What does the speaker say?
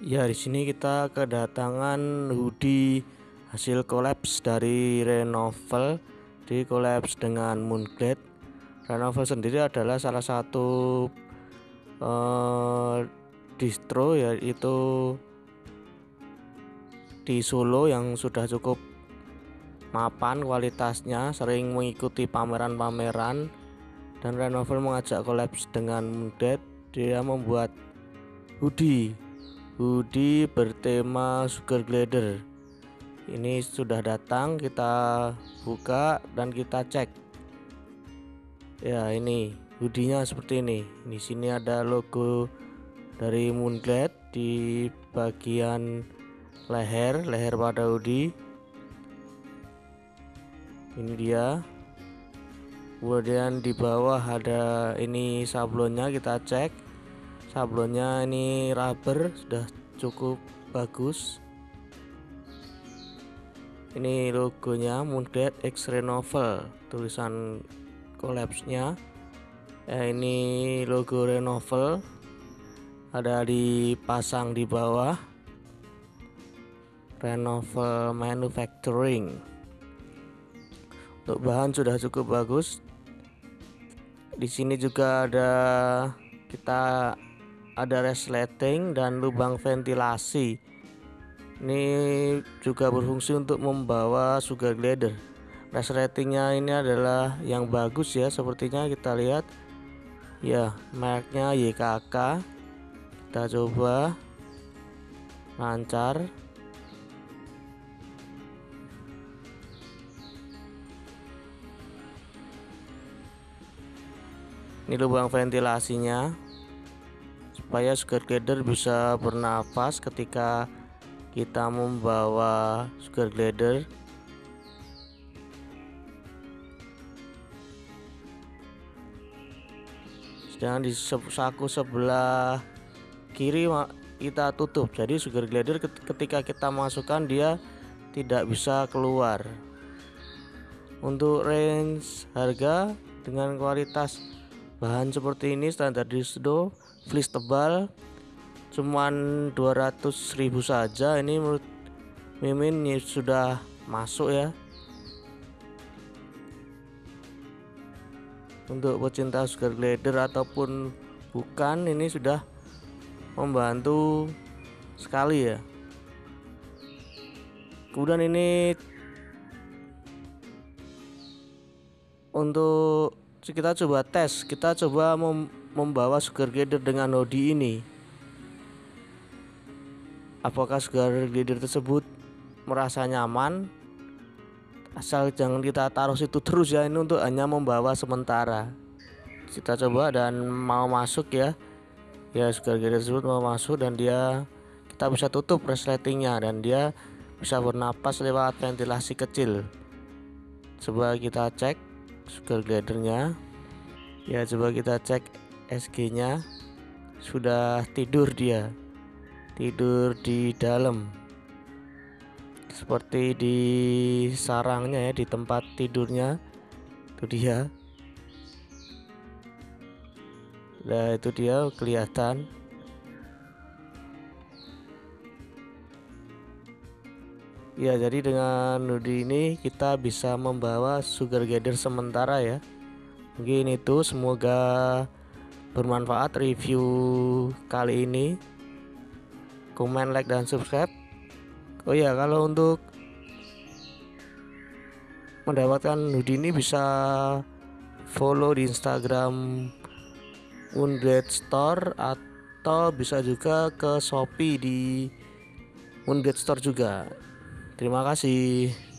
Ya, di sini kita kedatangan hoodie hasil collabs dari Rainovel di collabs dengan Moonglade. Rainovel sendiri adalah salah satu distro, yaitu di Solo, yang sudah cukup mapan kualitasnya, sering mengikuti pameran-pameran, dan Rainovel mengajak collabs dengan Moonglade. Dia membuat hoodie bertema Sugar Glider. Ini sudah datang, kita buka dan kita cek. Ya, ini hoodie-nya seperti ini. Di sini ada logo dari Moonglade di bagian leher pada hoodie. Ini dia. Kemudian di bawah ada ini sablonnya, kita cek. Sablonnya ini rubber, sudah cukup bagus. Ini logonya Moonglade X Rainovel, tulisan collabsnya. Ini logo Rainovel ada dipasang di bawah, Rainovel Manufacturing. Untuk bahan sudah cukup bagus. Di sini juga ada resleting dan lubang ventilasi. Ini juga berfungsi untuk membawa Sugar Glider. Resletingnya ini adalah yang bagus ya, sepertinya kita lihat ya, mereknya YKK. Kita coba, lancar. Ini lubang ventilasinya supaya Sugar Glider bisa bernafas ketika kita membawa Sugar Glider. Sedangkan di saku sebelah kiri kita tutup, jadi Sugar Glider ketika kita masukkan dia tidak bisa keluar. Untuk range harga dengan kualitas bahan seperti ini, standar distro, fleece tebal, cuman 200.000 saja. Ini menurut Mimin sudah masuk ya. Untuk pecinta Sugar Glider ataupun bukan, ini sudah membantu sekali ya. Kemudian ini untuk kita coba tes, kita coba membawa Sugar Glider dengan hoodie ini. Apakah Sugar Glider tersebut merasa nyaman? Asal jangan kita taruh situ terus ya, ini untuk hanya membawa sementara. Kita coba dan mau masuk ya. Ya, Sugar Glider tersebut mau masuk dan dia, kita bisa tutup resletingnya dan dia bisa bernapas lewat ventilasi kecil. Coba kita cek Sugar Glidernya ya, coba kita cek SG nya sudah tidur, dia tidur di dalam seperti di sarangnya ya, di tempat tidurnya. Itu dia, nah itu dia kelihatan. Ya, jadi dengan hoodie ini kita bisa membawa Sugar Glider sementara ya. Mungkin itu, semoga bermanfaat review kali ini. Komen, like, dan subscribe. Oh ya, kalau untuk mendapatkan hoodie ini bisa follow di Instagram Undead Store, atau bisa juga ke Shopee di Undead Store juga. Terima kasih.